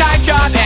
tight job.